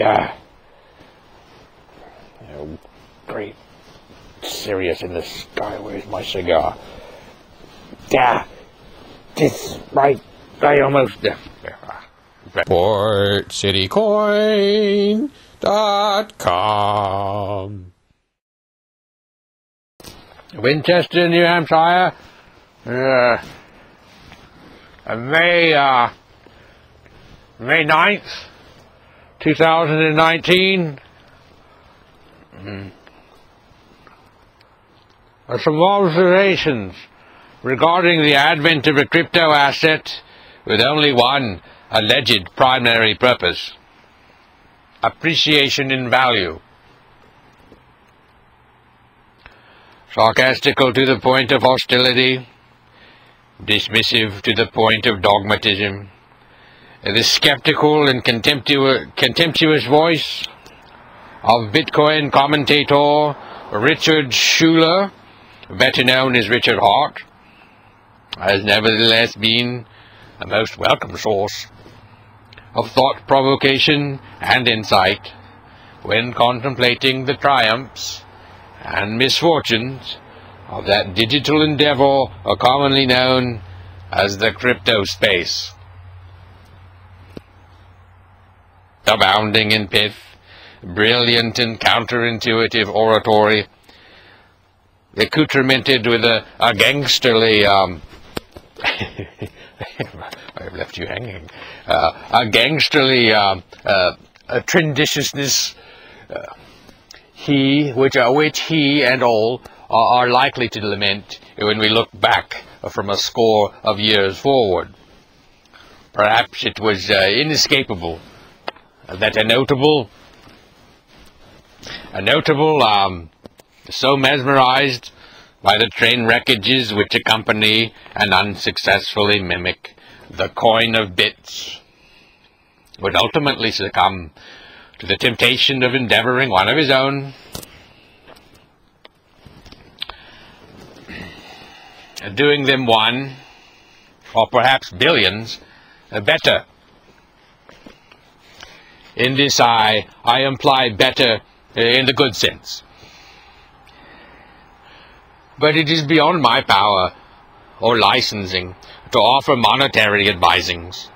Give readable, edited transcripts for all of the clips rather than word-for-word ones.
You know, great Sirius in the sky, where's my cigar? This right, I almost PortCityCoin.com. Winchester, New Hampshire. May 9th, 2019. Some observations regarding the advent of a crypto asset with only one alleged primary purpose: appreciation in value. Sarcastical to the point of hostility, dismissive to the point of dogmatism, the skeptical and contemptuous voice of Bitcoin commentator Richard Schuler, better known as Richard Heart, has nevertheless been a most welcome source of thought provocation and insight when contemplating the triumphs and misfortunes of that digital endeavor commonly known as the crypto space. Abounding in pith, brilliant and counterintuitive oratory, accoutermented with a gangsterly I've left you hanging. A gangsterly trendiciousness, which he and all are likely to lament when we look back from a score of years forward. Perhaps it was inescapable that a notable, so mesmerized by the train wreckages which accompany and unsuccessfully mimic the coin of bits, would ultimately succumb to the temptation of endeavoring one of his own. Doing them one, or perhaps billions, better. In this I imply better in the good sense. But it is beyond my power or licensing to offer monetary advisings,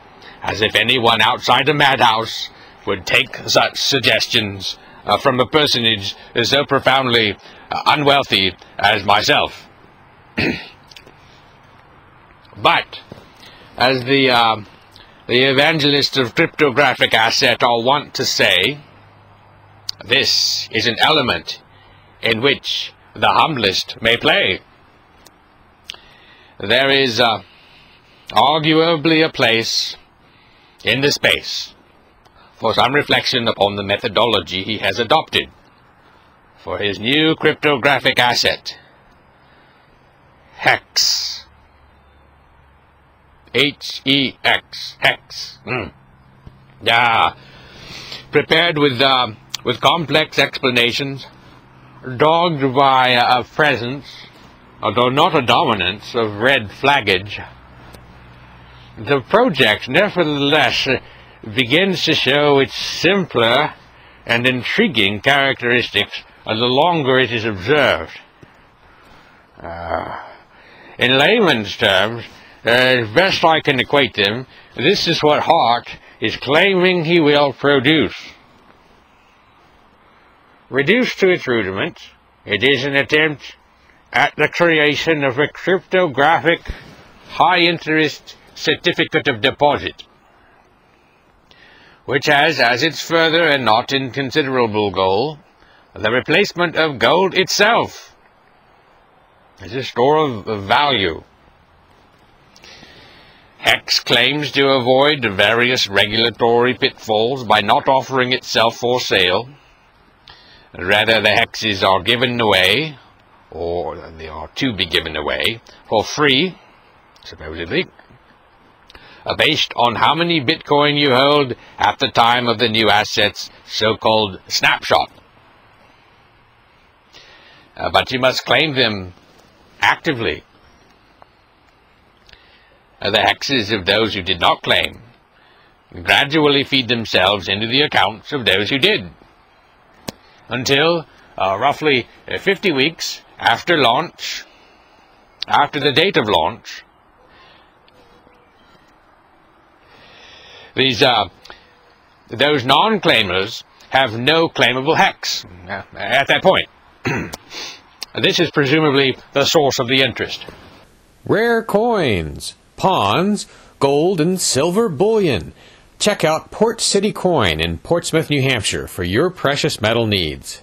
as if anyone outside a madhouse would take such suggestions from a personage so profoundly unwealthy as myself. But, as the evangelists of cryptographic asset are wont to say, this is an element in which the humblest may play. There is arguably a place in the space for some reflection upon the methodology he has adopted for his new cryptographic asset, Hex. H-E-X. Hex. Prepared with complex explanations, dogged by a presence, although not a dominance, of red flaggage, the project nevertheless begins to show its simpler and intriguing characteristics the longer it is observed. In layman's terms, as best I can equate them, this is what Hart is claiming he will produce. Reduced to its rudiments, it is an attempt at the creation of a cryptographic high-interest certificate of deposit, which has as its further and not inconsiderable goal the replacement of gold itself as a store of value. Hex claims to avoid various regulatory pitfalls by not offering itself for sale. Rather, the hexes are given away, or they are to be given away, for free, supposedly, based on how many Bitcoin you hold at the time of the new asset's so-called snapshot. But you must claim them actively. The hexes of those who did not claim and gradually feed themselves into the accounts of those who did. Until roughly 50 weeks after launch, after the date of launch, those non-claimers have no claimable hex at that point. This is presumably the source of the interest. Rare coins, pawns, gold and silver bullion. Check out Port City Coin in Portsmouth, New Hampshire for your precious metal needs.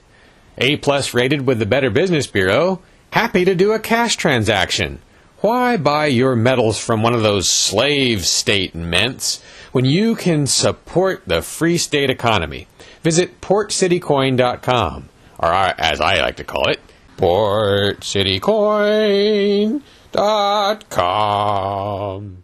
A+ rated with the Better Business Bureau, happy to do a cash transaction. Why buy your metals from one of those slave state mints when you can support the free state economy? Visit PortCityCoin.com, or as I like to call it, PortCityCoin.com.